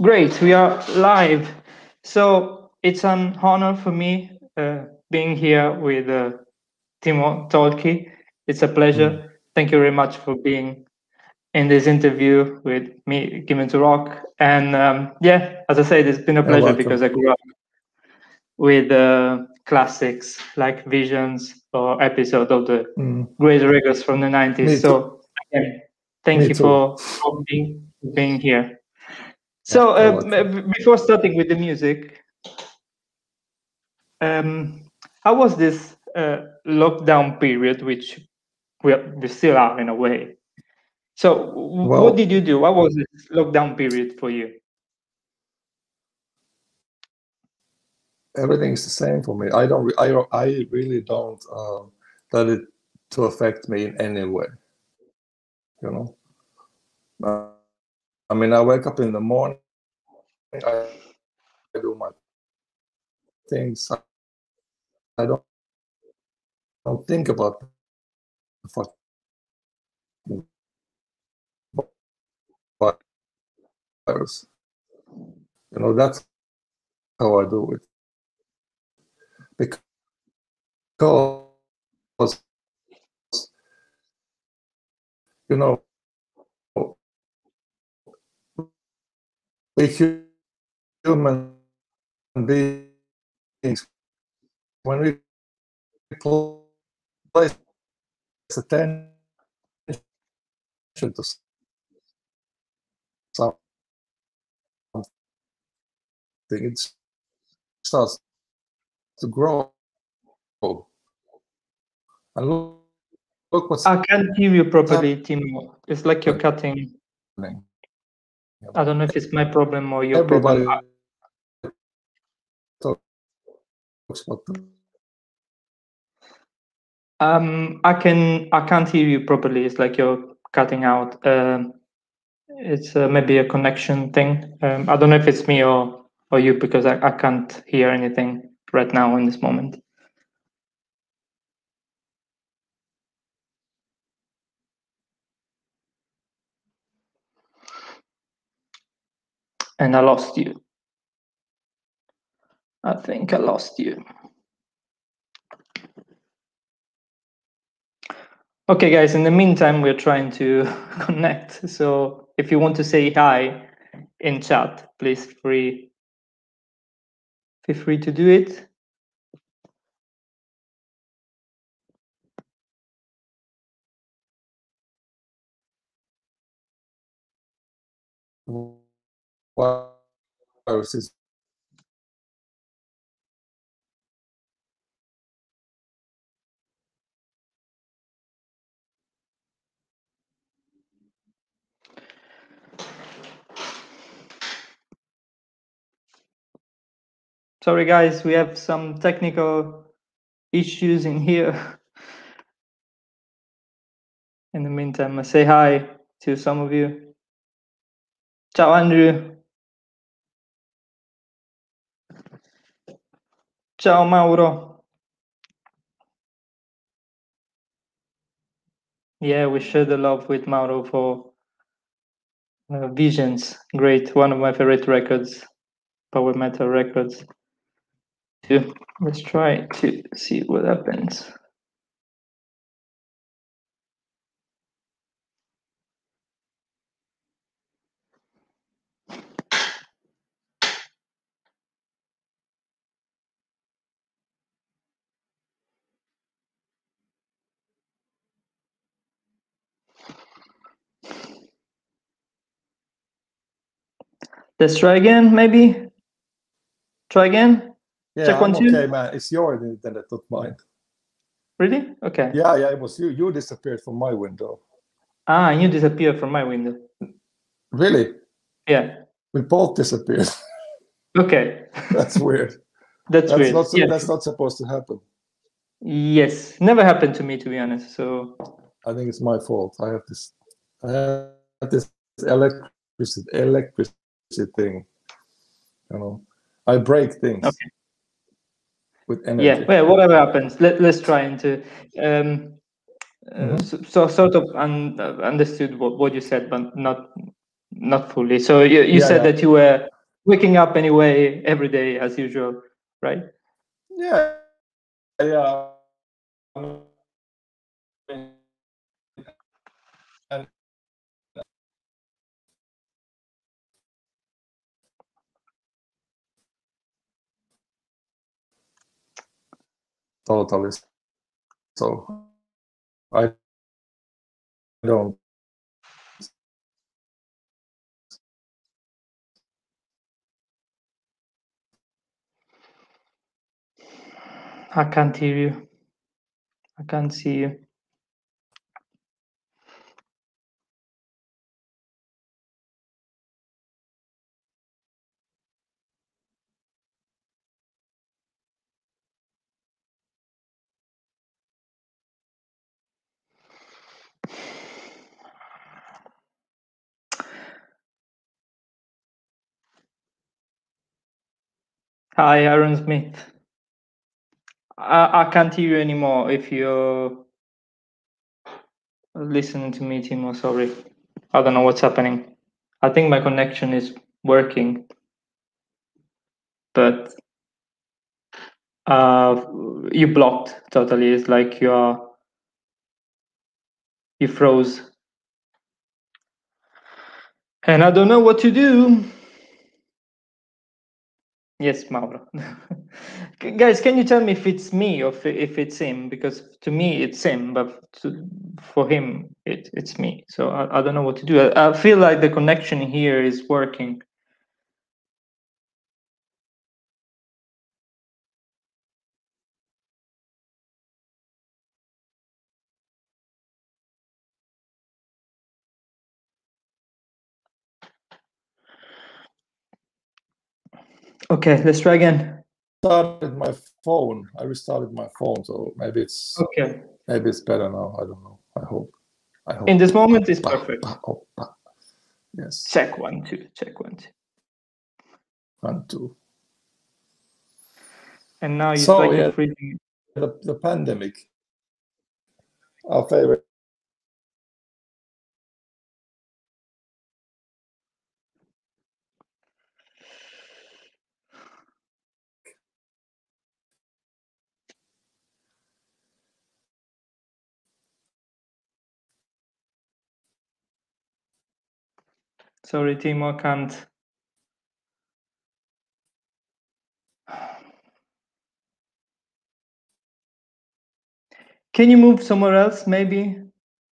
Great, we are live. So it's an honor for me being here with Timo Tolkki. It's a pleasure. Thank you very much for being in this interview with me, Given To Rock. And yeah, as I said, it's been a pleasure because I grew up with classics like Visions or episode of the great records from the 90s. So again, thank you for being here. So before starting with the music, how was this lockdown period, which we still are in a way? So what did you do? What was this lockdown period for you? Everything's the same for me. I really don't let it to affect me in any way. You know. I mean, I wake up in the morning, I do my things. I don't think about the fucking virus. You know, that's how I do it. Because, you know, we human beings, when we place attention to something, it starts to grow. And look what's I can't hear you properly, Timo. It's like you're cutting. I don't know if it's my problem or your problem. I can't hear you properly. It's like you're cutting out. It's maybe a connection thing. I don't know if it's me or you, because I can't hear anything right now in this moment. And I lost you. I think I lost you. Okay, guys, in the meantime, we're trying to connect. So if you want to say hi in chat, please feel free to do it. Viruses. Sorry, guys, we have some technical issues in here. In the meantime, I say hi to some of you. Ciao, Andrew. Ciao Mauro. Yeah, we share the love with Mauro for Visions. Great, one of my favorite records, power metal records. Let's try to see what happens. Let's try again, maybe. Try again. Yeah, check one, two. Okay, man. It's your internet, not mine. Really? Okay. Yeah, yeah. It was you. You disappeared from my window. Ah, you disappeared from my window. Really? Yeah. We both disappeared. Okay. That's weird. That's weird. Not, yeah. That's not supposed to happen. Yes, never happened to me, to be honest. So I think it's my fault. I have this electricity thing, you know, I break things with energy. Yeah, well, whatever happens, let's try and to sort of understood what you said, but not Not fully. So you said that you were waking up anyway every day as usual, right? Yeah. Yeah. Totally. So I don't. I can't hear you. I can't see you. Hi, Aaron Smith. I can't hear you anymore if you're listening to me, Timo. Sorry. I don't know what's happening. I think my connection is working. But you blocked totally. It's like you froze. And I don't know what to do. Yes, Mauro. Guys, can you tell me if it's me or if it's him? Because to me, it's him, but for him, it's me. So I don't know what to do. I feel like the connection here is working. Okay, let's try again. Started my phone. I restarted my phone, so maybe it's okay. Maybe it's better now. I don't know. I hope. In this moment, it's perfect. Yes. Check 1 2. Check 1 2. 1 2. And now you're so, like freezing. The pandemic. Our favorite. Sorry, Timo, I can't. Can you move somewhere else, maybe?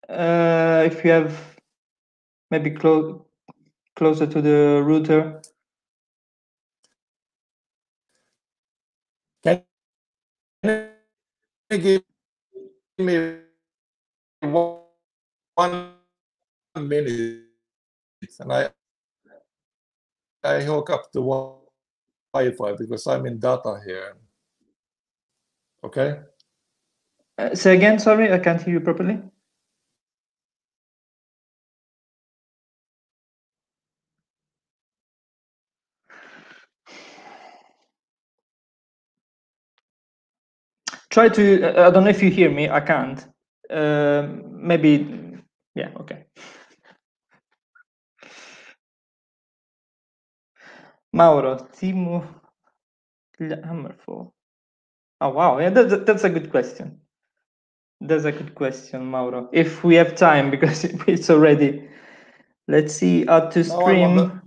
If you have, maybe closer to the router. Can you give me 1 minute? And I hook up the Wi-Fi because I'm in data here. Okay. Say again. Sorry, I can't hear you properly. Try to. I don't know if you hear me. I can't. Maybe. Yeah. Okay. Mauro, Timo, Hammerfall. Oh, wow. Yeah, that's a good question. That's a good question, Mauro. If we have time, because it's already. Let's see, how to stream.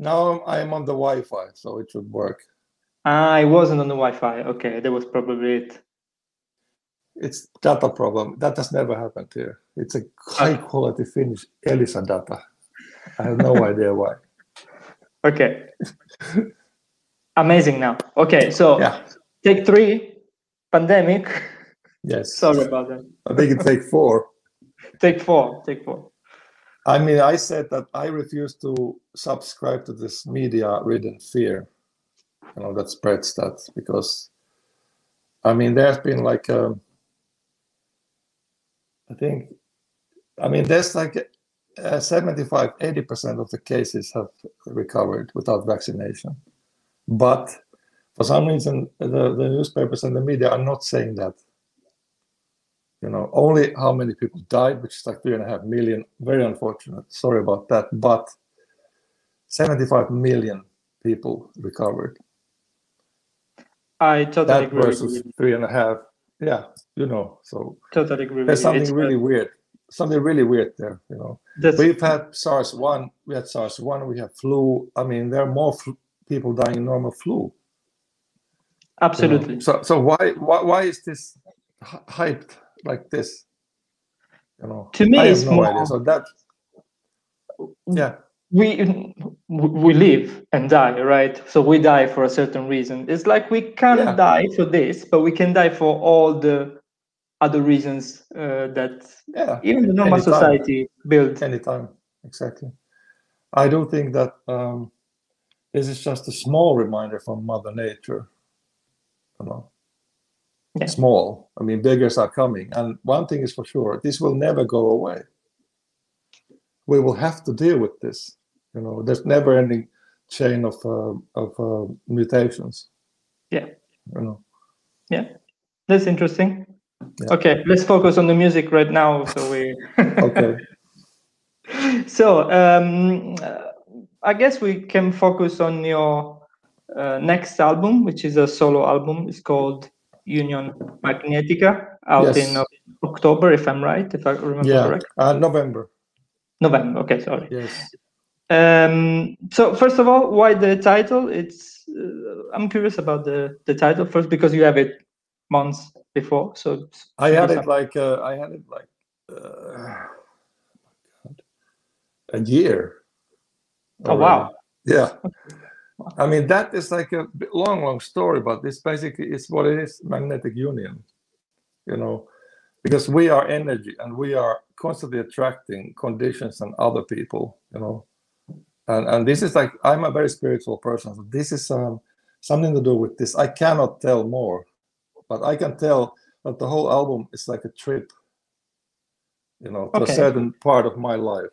Now I'm on the Wi-Fi, so it should work. I wasn't on the Wi-Fi. Okay, that was probably it. It's data problem. That has never happened here. It's a high-quality Finnish ELISA data. I have no idea why. Okay. Amazing now. Okay, so take 3, pandemic. Yes. Sorry about that. I think it's take 4. Take 4. I mean, I said that I refuse to subscribe to this media-ridden fear, you know, that spreads that, because, I mean, there's been like, there's like, 75–80% of the cases have recovered without vaccination, but for some reason the newspapers and the media are not saying that. you know, only how many people died, which is like 3.5 million. Very unfortunate. Sorry about that. But 75 million people recovered. I totally agree. That versus 3.5. Yeah, you know. So totally agree. There's something really weird. Something really weird there. You know, we've had SARS-1. We had SARS-1. We have flu. I mean, there are more people dying in normal flu. Absolutely. You know? So why is this hyped like this? You know, to me, I have no idea. So that, yeah. We live and die, right? So we die for a certain reason. It's like we can't die for this, but we can die for all the other reasons that even the normal society builds. Anytime, exactly. I do think that this is just a small reminder from Mother Nature. You know, small. I mean, beggars are coming, and one thing is for sure: this will never go away. We will have to deal with this. You know, there's never-ending chain of mutations. Yeah. You know. Yeah, that's interesting. Yeah. Okay, let's focus on the music right now. So we. Okay. So I guess we can focus on your next album, which is a solo album. It's called Union Magnetica, out in October, if I'm right, if I remember correctly. November. Okay, sorry. Yes. So first of all, why the title? It's I'm curious about the title first, because you have it months before. So I had it like a year. Already. Oh wow! Yeah. I mean, that is like a long story, but this basically is what it is: magnetic union. You know, because we are energy, and we are constantly attracting conditions and other people, you know, and this is like, I'm a very spiritual person, so this is something to do with this. I cannot tell more, but I can tell that the whole album is like a trip, you know, to a certain part of my life.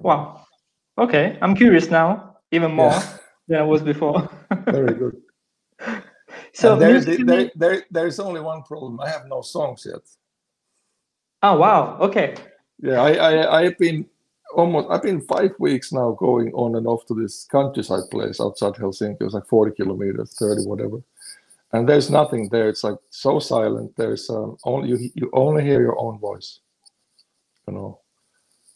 Wow. Okay, I'm curious now, even more than I was before. Very good. So there is only one problem: I have no songs yet. Oh wow! Okay. Yeah, I've been 5 weeks now going on and off to this countryside place outside Helsinki. It was like 40 kilometers, 30, whatever. And there's nothing there. It's like so silent. There's only you only hear your own voice, you know.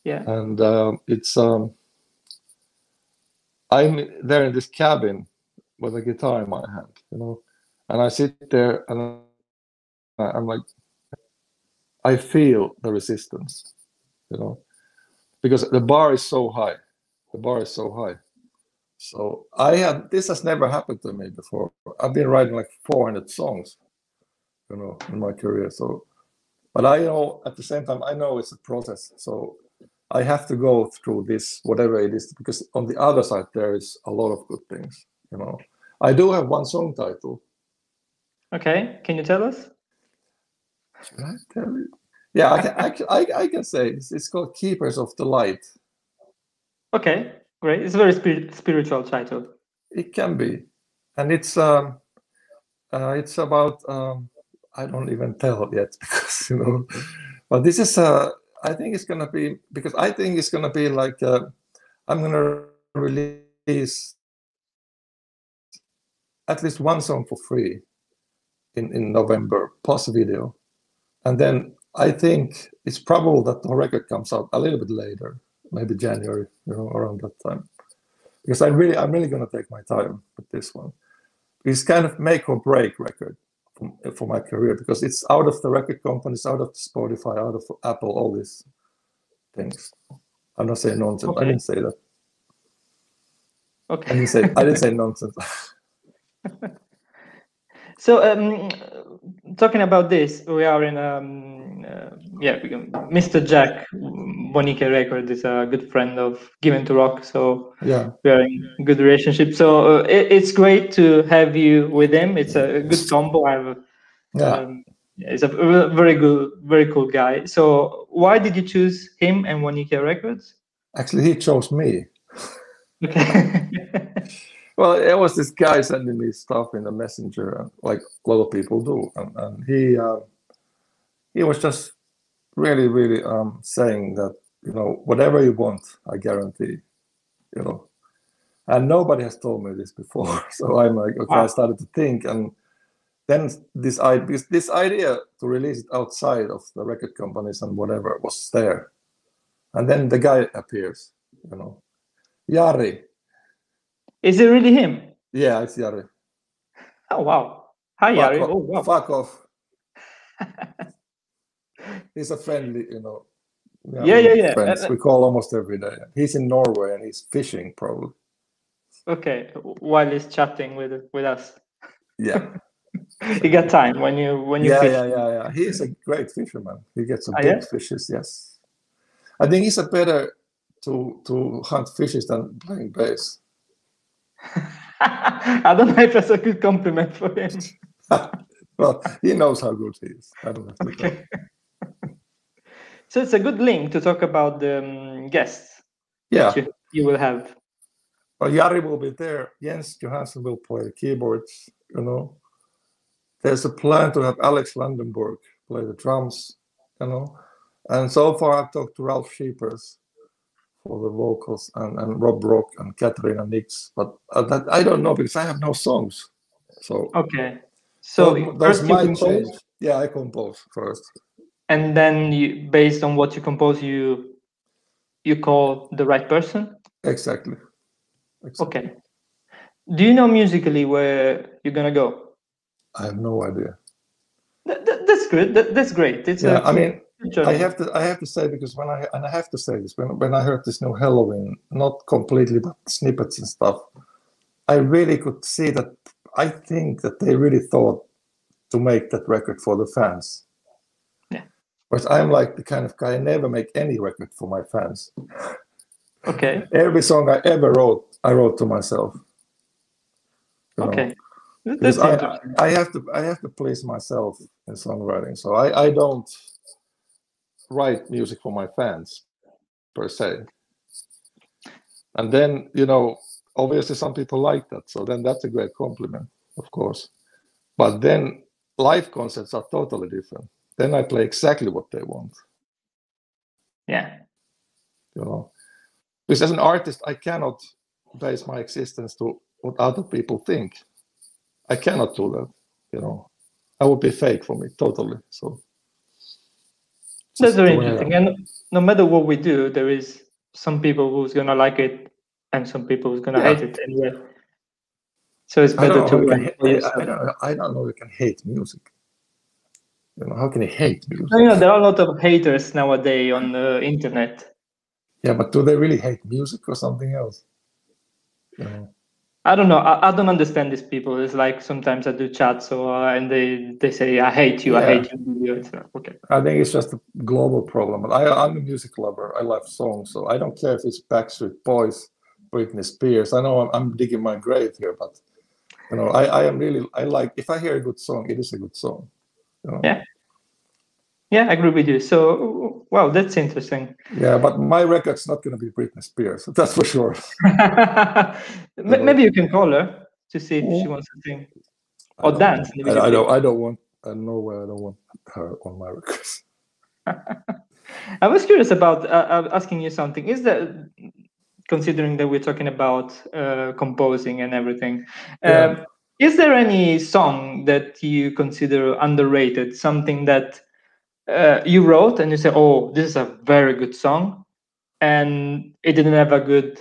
Yeah. And it's I'm there in this cabin with a guitar in my hand, you know, and I sit there and I'm like, I feel the resistance, you know, because the bar is so high. So this has never happened to me before. I've been writing like 400 songs, you know, in my career. So, but I know at the same time, I know it's a process. So I have to go through this, whatever it is, because on the other side, there is a lot of good things, you know. I do have one song title. Okay. Can you tell us? Should I tell you? Yeah, I can say it's called Keepers of the Light. Okay, great. It's a very spiritual title. It can be, and it's about I don't even tell yet, because you know. But this is I think it's gonna be, because I think it's gonna be like I'm gonna release at least one song for free in November, plus a video. And then I think it's probable that the record comes out a little bit later, maybe January, you know, around that time, because I'm really going to take my time with this one. It's kind of make or break record for my career, because it's out of the record companies, out of Spotify, out of Apple, all these things. I'm not saying nonsense. Okay. I didn't say that. Okay. I didn't say nonsense. So talking about this, we are in Mr. Jack, Bonica Records, is a good friend of Given To Rock, so we are in a good relationship. So it's great to have you with him. It's a good combo. He's a very good, very cool guy. So why did you choose him and Bonica Records? Actually, he chose me. Okay. Well, it was this guy sending me stuff in the messenger, like a lot of people do, and he he was just really, really saying that, you know, whatever you want, I guarantee, you know. And nobody has told me this before. So I'm like, okay, I started to think. And then this idea to release it outside of the record companies and whatever was there. And then the guy appears, you know. Jari. Is it really him? Yeah, it's Jari. Oh, wow. Hi, Jari. Oh, wow. Fuck off. He's a friendly, you know. Yeah. Friends. We call almost every day. He's in Norway and he's fishing, probably. Okay, while he's chatting with us. Yeah. You got time when you fish. Yeah. He is a great fisherman. He gets some big fishes, yes. I think he's a better to hunt fishes than playing bass. I don't know if that's a good compliment for him. Well, he knows how good he is. I don't have to go. So it's a good link to talk about the guests. Yeah, you will have. Well, Jari will be there. Jens Johansson will play keyboards. You know, there's a plan to have Alex Landenburg play the drums. You know, and so far I've talked to Ralph Sheepers for the vocals and Rob Brock and Katarina Nix, but that I don't know because I have no songs. So okay. So first you compose? Yeah, I compose first. And then you, based on what you compose, you call the right person? Exactly. Okay. Do you know musically where you're going to go? I have no idea. That's good. That's great. It's I mean, I have to say, because when I heard this new Halloween, not completely, but snippets and stuff, I really could see that I think that they really thought to make that record for the fans. Yeah. But I'm like the kind of guy, I never make any record for my fans. Okay. Every song I ever wrote, I wrote to myself. You okay. know? Because I have to please myself in songwriting. So I don't write music for my fans per se. And then, you know, obviously some people like that, so then that's a great compliment, of course. But then live concerts are totally different. Then I play exactly what they want. Yeah. You know, because as an artist, I cannot base my existence to what other people think. I cannot do that, you know. That would be fake for me, totally. So that's very interesting. And no matter what we do, there is some people who's gonna like it and some people who's gonna hate it anyway. So it's better I don't know. You can hate music. You know, how can you hate music? No, you know, there are a lot of haters nowadays on the internet. Yeah, but do they really hate music or something else? You know? I don't know. I don't understand these people. It's like sometimes I do chats, so and they say, "I hate you. Yeah. I hate you." It's like, okay. I think it's just a global problem. But I'm a music lover. I love songs, so I don't care if it's Backstreet Boys, Britney Spears. I know I'm digging my grave here, but you know, I like, if I hear a good song, it is a good song. You know? Yeah, I agree with you. So wow, that's interesting. Yeah, but my record's not going to be Britney Spears, that's for sure. Maybe you can call her to see if she wants to sing or dance. I don't want her on my records. I was curious about asking you something. Is there, considering that we're talking about composing and everything, is there any song that you consider underrated, something that you wrote and you say, oh, this is a very good song, and it didn't have a good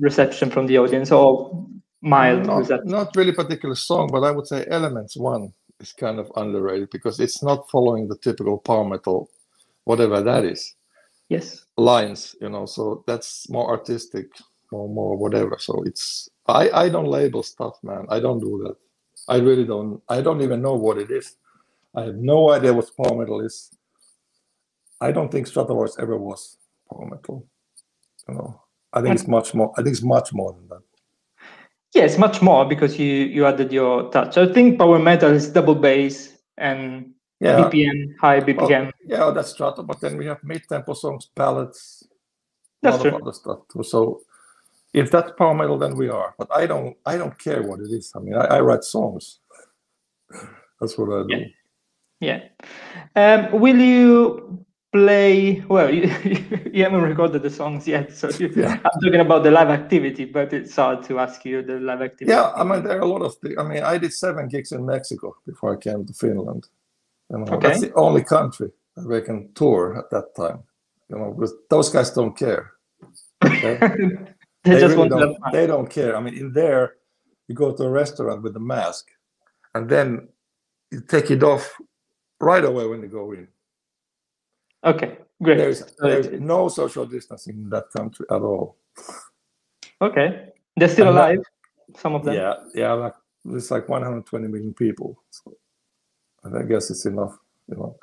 reception from the audience, or mild reception? Not really a particular song, but I would say Elements 1 is kind of underrated because it's not following the typical power metal, whatever that is. Yes. Lines, you know, so that's more artistic or more whatever. So it's I don't label stuff, man. I don't do that. I really don't. I don't even know what it is. I have no idea what power metal is. I don't think Stratovarius ever was power metal. You know, I think it's much more than that. Yes, much more, because you added your touch. I think power metal is double bass and BPM, high BPM. Well, yeah, that's Strato, but then we have mid-tempo songs, ballads, a lot of other stuff too. So if that's power metal, then we are. But I don't care what it is. I mean, I write songs. That's what I do. Yeah. Will you play? Well, you haven't recorded the songs yet, so I'm talking about the live activity. But it's hard to ask you the live activity. Yeah, I mean there are a lot of things. I mean I did 7 gigs in Mexico before I came to Finland. You know, okay. That's the only country that we can tour at that time. You know, because those guys don't care. Okay? they just really don't. They don't care. I mean, in there, you go to a restaurant with a mask, and then you take it off right away when you go in. Okay, great. There's no social distancing in that country at all. Okay, they're still alive. Some of them. Yeah, yeah. Like it's like 120 million people. So. And I guess it's enough, you know.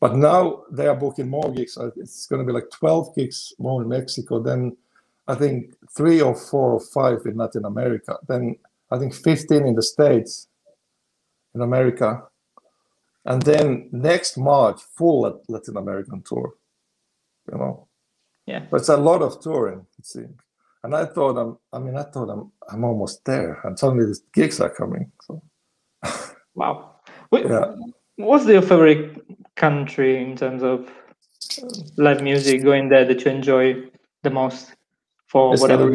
But now they are booking more gigs. It's going to be like 12 gigs more in Mexico. Then I think 3 or 4 or 5 in Latin America. Then I think 15 in the States, in America. And then next March, full Latin American tour, you know. Yeah. But it's a lot of touring, it seems. And I thought, I thought I'm almost there. And suddenly these gigs are coming. So. Wow. Yeah. What's your favorite country in terms of live music going there that you enjoy the most for it's whatever?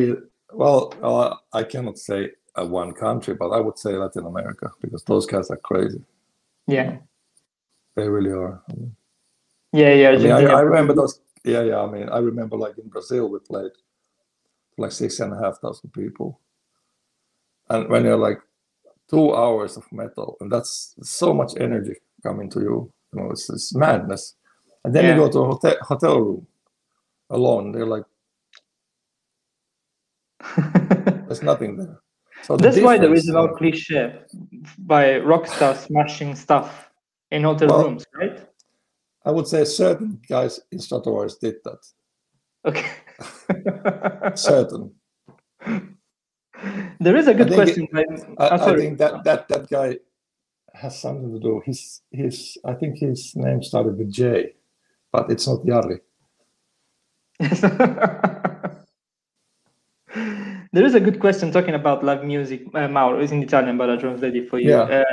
I cannot say one country, but I would say Latin America because those guys are crazy. Yeah. They really are. I mean, yeah. I remember those. Yeah. I mean, I remember like in Brazil, we played like 6,500 people. And when you're like, 2 hours of metal, and that's so much energy coming to you. You know, it's madness. And then you go to a hotel room alone. They're like, there's nothing there. So that's why there is no cliche by rock stars smashing stuff in hotel rooms, right? I would say certain guys in Stratovarius did that. Okay. Certain. There is a good question. I think that guy has something to do. I think his name started with J, but it's not Jari. There is a good question talking about live music. Mauro is in Italian, but I translated it for you. Yeah.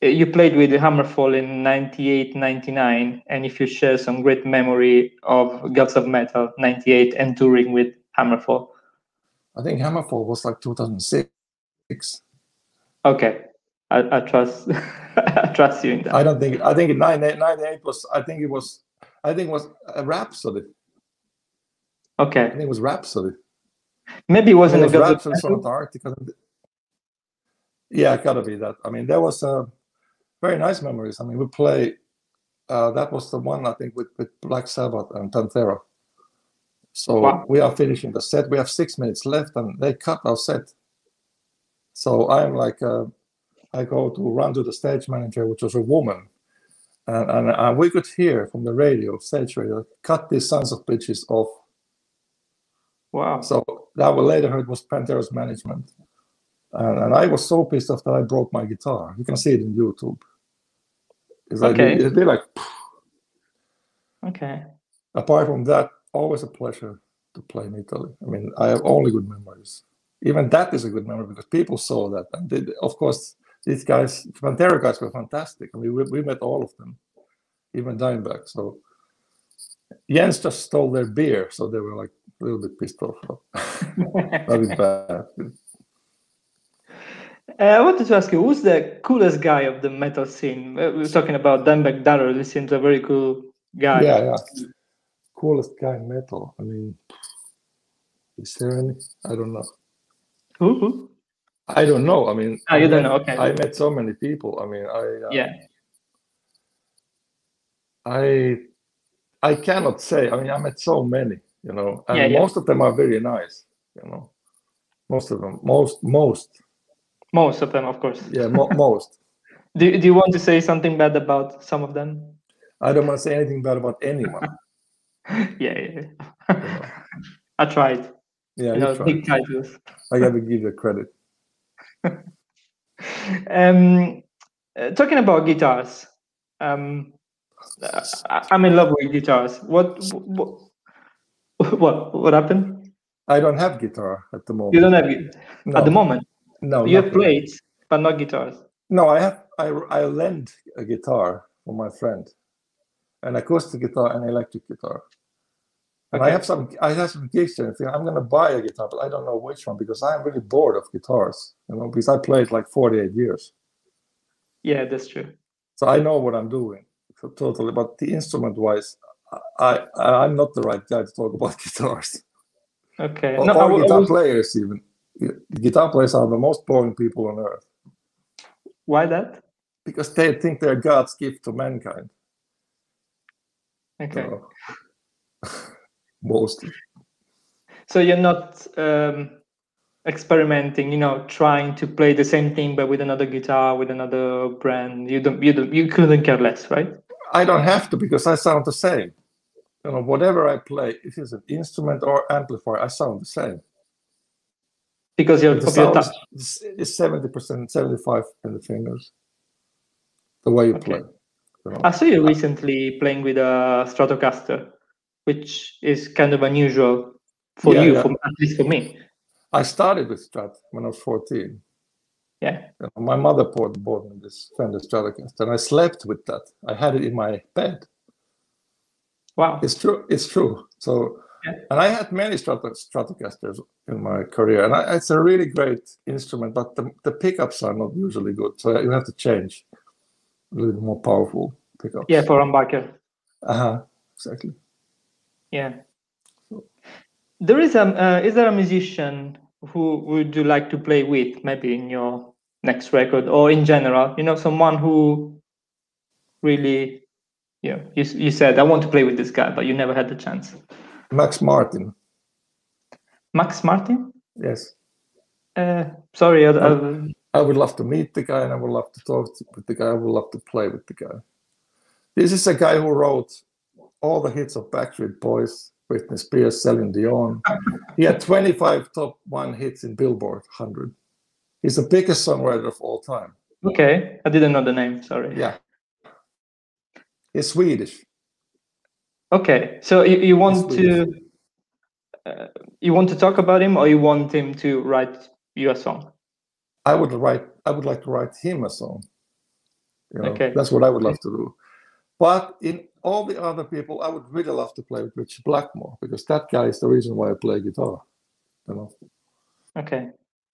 You played with Hammerfall in 98, 99, and if you share some great memory of Gods of Metal 98 and touring with Hammerfall. I think Hammerfall was like 2006. Okay, I trust. I trust you in that. I think in 98 was. I think it was a Rhapsody. Okay. I think it was Rhapsody. Maybe it wasn't a Rhapsody from Antarctica. Yeah, it gotta be that. I mean, there was a very nice memories. I mean, we play. That was the one I think with Black Sabbath and Pantera. So we are finishing the set. We have 6 minutes left, and they cut our set. So I'm like, I go to run to the stage manager, which was a woman, and we could hear from the radio, stage radio, cut these sons of bitches off. Wow! So that we later heard was Pantera's management, and I was so pissed off that I broke my guitar. You can see it in YouTube. It's like they're like. Poof. Okay. Apart from that. Always a pleasure to play in Italy. I mean, I have only good memories. Even that is a good memory because people saw that, and they, of course, these guys, Pantera guys, were fantastic. I mean, we met all of them, even Dimebag. So Jens just stole their beer, so they were like a little bit pissed off. That is bad. I wanted to ask you, who's the coolest guy of the metal scene? We were talking about Dimebag Darrell. He seems a very cool guy. Yeah. Coolest guy in metal. I mean, is there any? I don't know. Who? I don't know. I mean, you don't know. Okay. I met so many people. I mean, I cannot say. I mean, I met so many. You know, and most of them are very nice. You know, most of them. Most of them, of course. Yeah, most. Do you want to say something bad about some of them? I don't want to say anything bad about anyone. Yeah. I tried. Yeah, you know, tried. Big titles. I gotta give you credit. Talking about guitars, I'm in love with guitars. What happened? I don't have guitar at the moment. You don't have at the moment. No, you have plates, but not guitars. No, I lend a guitar for my friend, an acoustic guitar and electric guitar. And okay. I have some gigs and I'm going to buy a guitar, but I don't know which one because I'm really bored of guitars, you know, because I played like 48 years. Yeah, that's true. So I know what I'm doing totally, but the instrument wise, I'm not the right guy to talk about guitars. Okay. Or, no, or guitar players even. Guitar players are the most boring people on earth. Why that? Because they think they're God's gift to mankind. Okay. So, mostly. So you're not experimenting, you know, trying to play the same thing but with another guitar, with another brand. You couldn't care less, right? I don't have to because I sound the same. You know, whatever I play, if it's an instrument or amplifier, I sound the same. Because you're touch. It's 70%, 75 in the fingers. The way you play. You know? I saw you recently playing with a Stratocaster, which is kind of unusual for you, yeah. At least for me. I started with Strat when I was 14. Yeah. You know, my mother bought me this Fender Stratocaster, and I slept with that. I had it in my bed. Wow. It's true. It's true. So, yeah. And I had many Stratocasters in my career, and it's a really great instrument, but the pickups are not usually good, so you have to change a little more powerful pickups. Yeah, for humbucker. Uh-huh, exactly. Yeah. So. There is there a musician who would you like to play with, maybe in your next record or in general? You know, someone who really... Yeah, you said I want to play with this guy, but you never had the chance. Max Martin. Max Martin? Yes. Sorry, I would love to meet the guy, and I would love to talk with the guy. I would love to play with the guy. This is a guy who wrote all the hits of Backstreet Boys, Britney Spears, Celine Dion. He had 25 top 1 hits in Billboard 100. He's the biggest songwriter of all time. Okay, I didn't know the name. Sorry. Yeah. It's Swedish. Okay, so you want to talk about him, or you want him to write you a song? I would like to write him a song. You know, okay, that's what I would love to do. But in all the other people, I would really love to play with Richie Blackmore, because that guy is the reason why I play guitar. You know. Okay,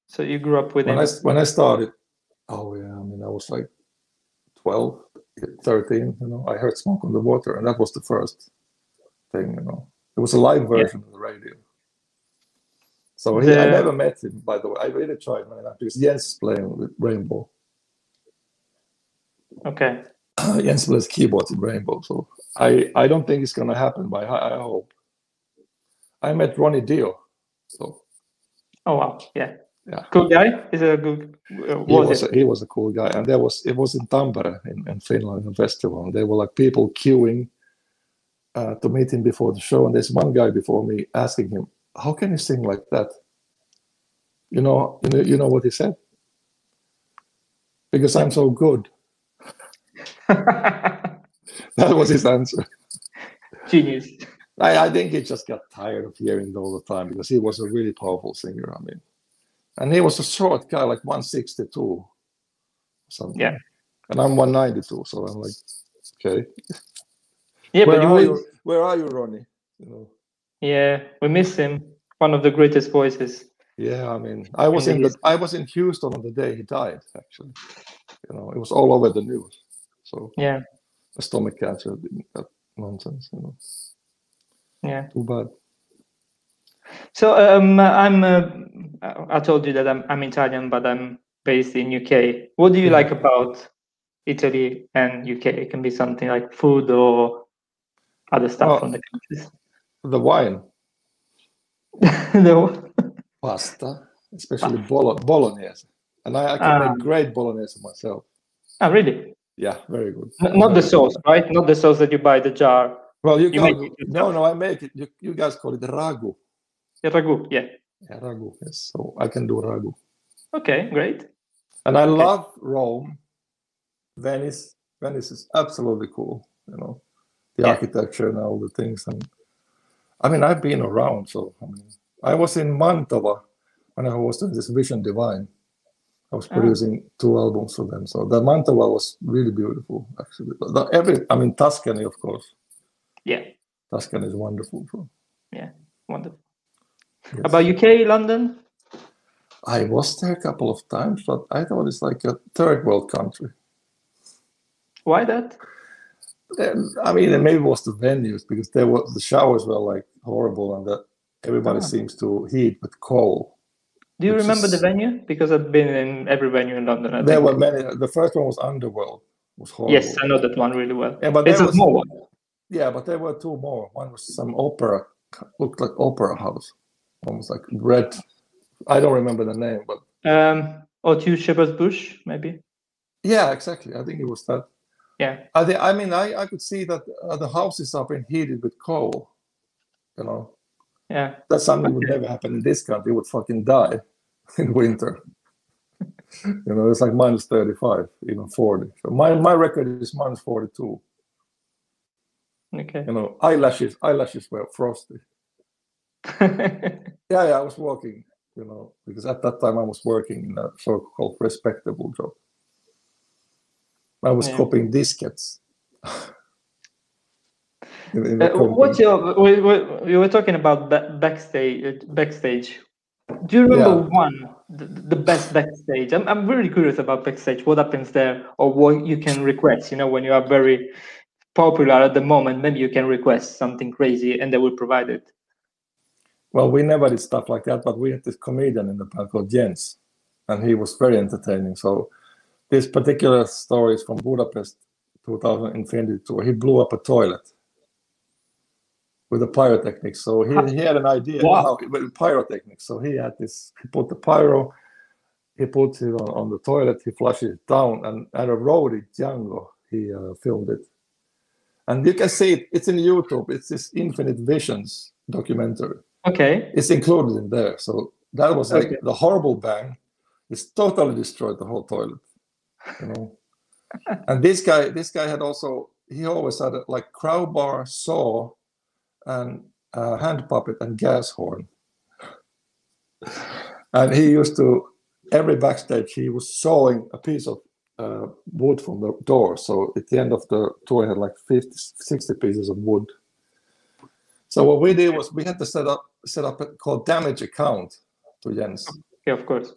so you grew up with him. When I started, oh yeah, I mean I was like 12. 13, you know, I heard Smoke on the Water, and that was the first thing, you know. It was a live version of the radio. So I never met him, by the way. I really tried, man, because Jens is playing with Rainbow. Okay. Jens plays keyboards in Rainbow, so I don't think it's going to happen, but I hope. I met Ronnie Dio, so. Oh, wow, yeah. Yeah. Cool guy? Is a good, he was a cool guy, and it was in Tampere in Finland, in festival, and there were like people queuing to meet him before the show, and there's one guy before me asking him, how can you sing like that? You know what he said? Because I'm so good. That was his answer. Genius. I think he just got tired of hearing it all the time, because he was a really powerful singer, I mean. And he was a short guy, like 162, something. Yeah. And I'm 192, so I'm like, okay. Yeah, where are you, Ronnie? You know. Yeah, we miss him. One of the greatest voices. Yeah, I mean, I was in Houston on the day he died. Actually, you know, it was all over the news. So yeah, a stomach cancer, that nonsense, you know. Yeah. Too bad. So I told you that I'm Italian, but I'm based in UK. What do you like about Italy and UK? It can be something like food or other stuff from the countries. The wine. Pasta, especially bolognese. And I can make great bolognese myself. Oh, really? Yeah, very good. Not the sauce, right? Not the sauce that you buy, the jar. Well, you make it. No, I make it. You guys call it ragu. Yeah, ragu, yeah. Yeah, ragu, yes. So I can do ragu. Okay, great. And I love Rome. Venice. Venice is absolutely cool. You know, the architecture and all the things. And I mean, I've been around. So I was in Mantova when I was doing this Vision Divine. I was producing two albums for them. So the Mantova was really beautiful, actually. Tuscany, of course. Yeah. Tuscany is wonderful. Yeah, wonderful. Yes. About UK, London? I was there a couple of times, but I thought it's like a third world country. Why that? Maybe it was the venues, because the showers were like horrible, and that everybody seems to heat with coal. Do you remember the venue? Because I've been in every venue in London. There were many. The first one was Underworld. It was horrible. Yes, I know that one really well. Yeah, but it's a small one. Yeah, but there were two more. One was some opera, looked like opera house, almost like red. I don't remember the name, but or two Shepherd's Bush, maybe. Yeah, exactly. I think it was that. Yeah. I could see that the houses are being heated with coal. You know. Yeah. That's something that would never happen in this country. It would fucking die in winter. You know, it's like minus 35, even 40. So my record is minus 42. Okay. You know, eyelashes were frosty. Yeah, I was walking. You know, because at that time I was working in a so-called respectable job. I was copying diskettes. You were talking about backstage. Do you remember the best backstage? I'm really curious about backstage. What happens there, or what you can request? You know, when you are very popular at the moment, maybe you can request something crazy, and they will provide it. Well, we never did stuff like that, but we had this comedian in the band called Jens, and he was very entertaining. So this particular story is from Budapest 2000 Infinity Tour. He blew up a toilet with a pyrotechnics. So he had an idea with pyrotechnics. So he had this, he put the pyro, he puts it on the toilet, he flushes it down, and at a roadie, Django, he filmed it. And you can see it, it's in YouTube. It's this Infinite Visions documentary. Okay. It's included in there. So that was like the horrible bang. It's totally destroyed the whole toilet. You know? And this guy had also, he always had like crowbar, saw, and hand puppet and gas horn. And he used to, every backstage, he was sawing a piece of wood from the door. So at the end of the tour, he had like 50, 60 pieces of wood. So what we did was we had to set up a called damage account to Jens. Yeah, of course.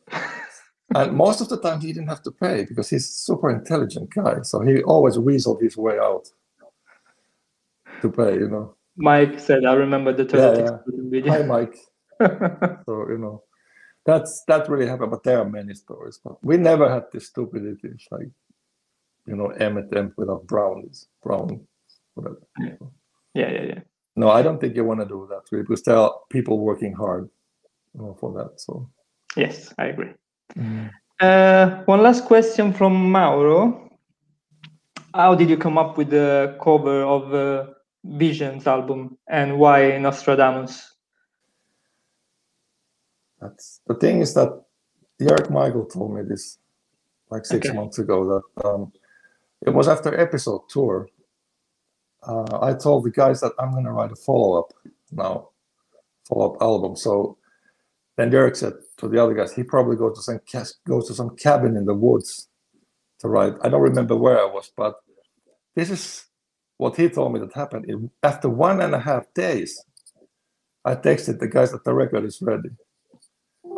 And most of the time he didn't have to pay because he's a super intelligent guy. So he always weaseled his way out to pay, you know. Mike said, I remember the video. Hi, Mike. So, you know, that really happened. But there are many stories. But we never had this stupidity. It's like, you know, Emmett without brownies, brown, whatever. Yeah. No, I don't think you want to do that really, because there are people working hard for that. So, yes, I agree. Mm. One last question from Mauro. How did you come up with the cover of Visions album, and why Nostradamus? That's the thing is that Jörg Michael told me this like 6 months ago that it was after episode tour. I told the guys that I'm going to write a follow-up album. So then Derek said to the other guys, he probably goes to some cabin in the woods to write. I don't remember where I was, but this is what he told me that happened. After 1.5 days, I texted the guys that the record is ready.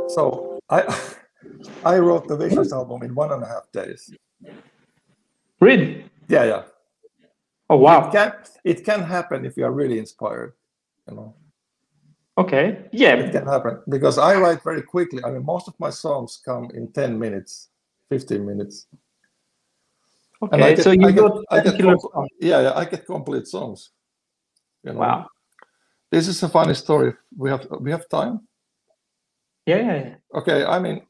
So I wrote the Visions album in 1.5 days. Really? Yeah. Oh wow! It can happen if you are really inspired, you know. Okay. Yeah, it can happen because I write very quickly. I mean, most of my songs come in 10 minutes, 15 minutes. Okay, and I get complete songs. You know? Wow. This is a funny story. We have time. Yeah. Okay. I mean,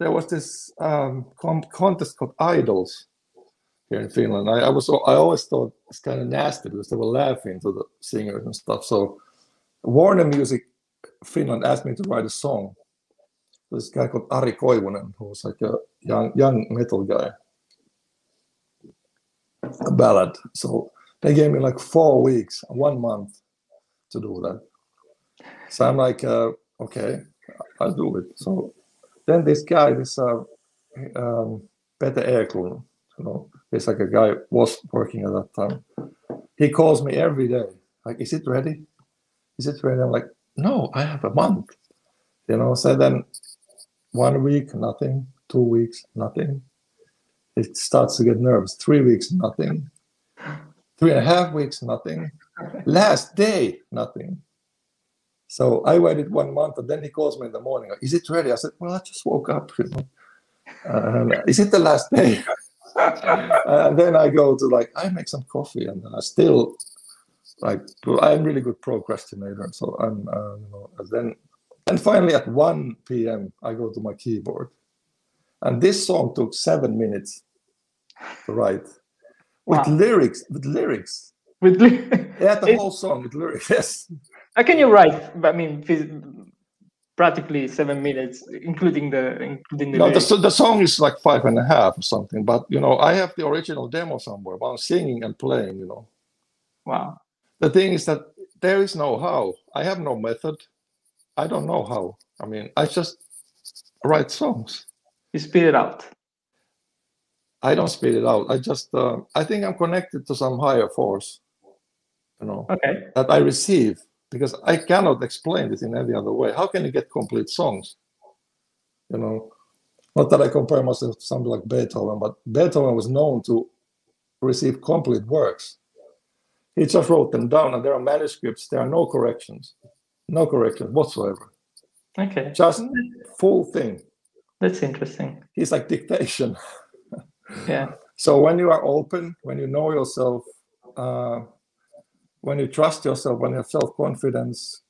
there was this contest called Idols. Here in Finland, I always thought it's kind of nasty because they were laughing to the singers and stuff. So Warner Music Finland asked me to write a song. This guy called Ari Koivunen, who was like a young metal guy, a ballad. So they gave me like 4 weeks, 1 month to do that. So I'm like, okay, I'll do it. So then this guy, this Peter Eklund, you know, it's like a guy was working at that time. He calls me every day, like, is it ready? Is it ready? I'm like, no, I have a month. You know, so then 1 week, nothing. 2 weeks, nothing. It starts to get nervous. 3 weeks, nothing. 3.5 weeks, nothing. Last day, nothing. So I waited 1 month, and then he calls me in the morning. Is it ready? I said, well, I just woke up. You know? Is it the last day? And then I go to, like, I make some coffee, and I still, like, I'm really good procrastinator. So I'm, you know, and finally at 1 p.m. I go to my keyboard. And this song took 7 minutes to write. With lyrics, yeah, the whole song with lyrics, yes. How can you write, I mean, practically 7 minutes, including the no, lyrics? The song is like 5.5 or something, but, you know, I have the original demo somewhere while singing and playing, you know. Wow. The thing is that there is no how. I have no method. I don't know how. I mean, I just write songs. You spit it out. I don't spit it out. I just, I think I'm connected to some higher force, you know, that I receive, because I cannot explain it in any other way. How can you get complete songs? You know, not that I compare myself to something like Beethoven, but Beethoven was known to receive complete works. He just wrote them down, and there are manuscripts. There are no corrections, whatsoever. Okay. Just full thing. That's interesting. He's like dictation. Yeah. So when you are open, when you know yourself, when you trust yourself, when you have self-confidence,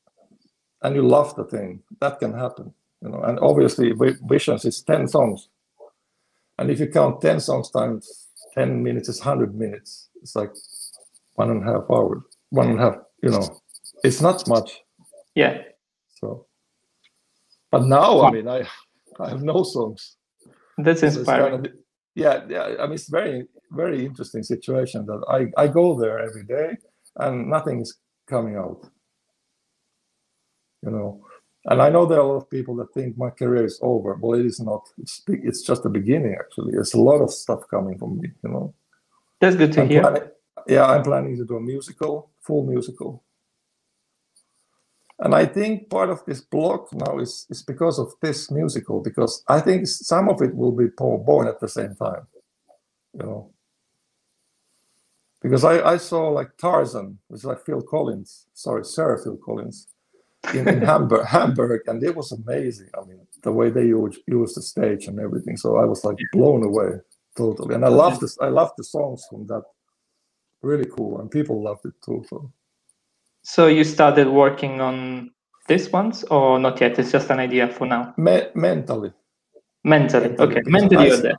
and you love the thing, that can happen. You know. And obviously, Visions is 10 songs. And if you count 10 songs times 10 minutes, it's 100 minutes. It's like 1.5 hours. You know, it's not much. Yeah. So, but now, I mean, I have no songs. That's inspiring. Kind of, yeah. I mean, it's very, very interesting situation that I go there every day and nothing's coming out. You know, and I know there are a lot of people that think my career is over. Well, it is not. It's just the beginning, actually. There's a lot of stuff coming from me. You know. That's good to hear. I'm planning to do a musical, full musical. And I think part of this block now is because of this musical, because I think some of it will be born at the same time, you know. Because I saw, like, Tarzan, which is like Phil Collins, sorry, Sir Phil Collins, in Hamburg, and it was amazing. I mean, the way they used the stage and everything. So I was, like, blown away totally. And I loved this. I loved the songs from that. Really cool, and people loved it too. So you started working on this ones, or not yet? It's just an idea for now. Mentally. Okay. Mentally, you're there.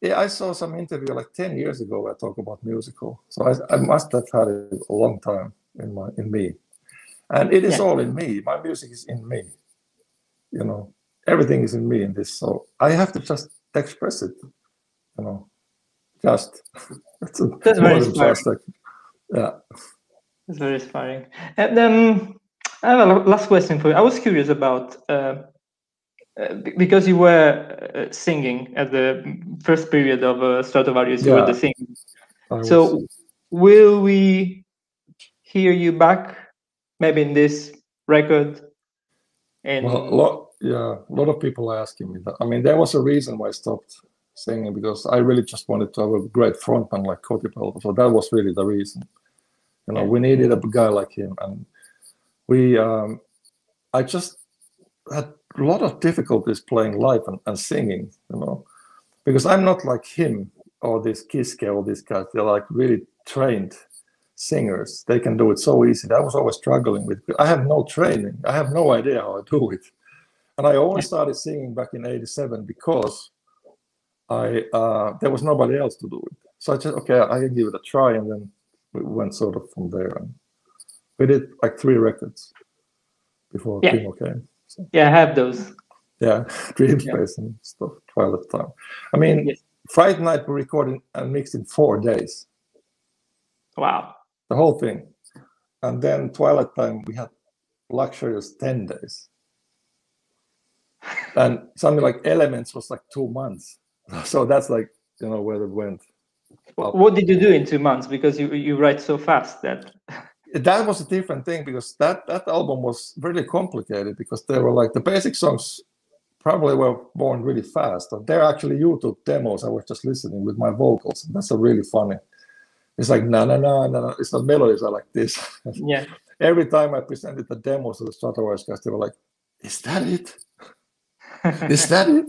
Yeah, I saw some interview like 10 years ago where I talk about musical. So I must have had it a long time in me, and it is all in me. My music is in me. You know, everything is in me in this. So I have to just express it. You know, just that's very inspiring. Yeah. It's very inspiring. And I have a last question for you. I was curious about because you were singing at the first period of Stratovarius. You were the singer. So will we hear you back? Maybe in this record. And well, a lot of people are asking me that. I mean, there was a reason why I stopped singing, because I really just wanted to have a great frontman like Kotipelto. So that was really the reason. You know, we needed a guy like him, and we. I just had a lot of difficulties playing live and singing, you know, because I'm not like him or this Kiske or these guys. They're like really trained singers. They can do it so easy. I was always struggling with. I have no training. I have no idea how I do it, and I only started singing back in '87 because there was nobody else to do it. So I just I can give it a try, and then. We went sort of from there, and we did like 3 records before Timo came. So. Yeah, I have those. Yeah, Dream Space and stuff, Twilight Time. I mean, Friday night we recorded and mixed in 4 days. Wow. The whole thing. And then Twilight Time we had luxurious 10 days. And something like Elements was like 2 months. So that's like, you know, where it went. But what did you do in 2 months? Because you write so fast that. That was a different thing, because that album was really complicated, because they were like, the basic songs probably were born really fast. And they're actually YouTube demos I was just listening with my vocals. And that's a really funny. It's like, na na na na na. It's the melodies are like this. Yeah. Every time I presented the demos to the Stratovarius guys, they were like, is that it? Is that it?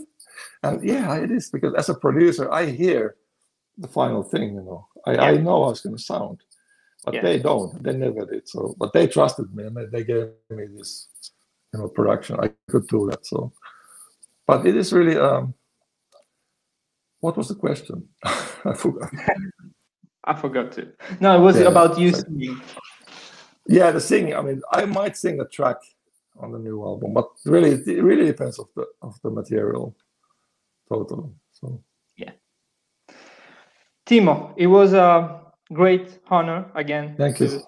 And yeah, it is, because as a producer, I hear the final thing, you know. I know how it's going to sound, but they don't. They never did. So, but they trusted me, and they gave me this, you know, production. I could do that. So, but it is really. What was the question? I forgot. I forgot to. No, it was about you singing. Yeah, the singing. I mean, I might sing a track on the new album, but really, it really depends of the material, totally. So. Yeah. Timo, it was a great honor again. Thank you.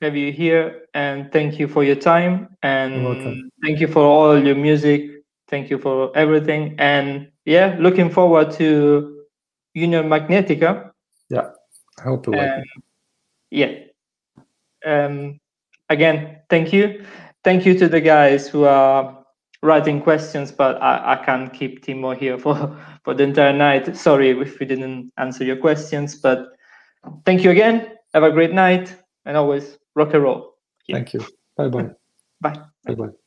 Have you here, and thank you for your time, and thank you for all your music. Thank you for everything, and yeah, looking forward to Union Magnetica. Yeah, I hope you like it. Yeah. Again, thank you. Thank you to the guys who are writing questions, but I can't keep Timo here for the entire night. Sorry if we didn't answer your questions, but thank you again. Have a great night, and always rock and roll. Yeah. Thank you. Bye-bye. Bye. Bye-bye.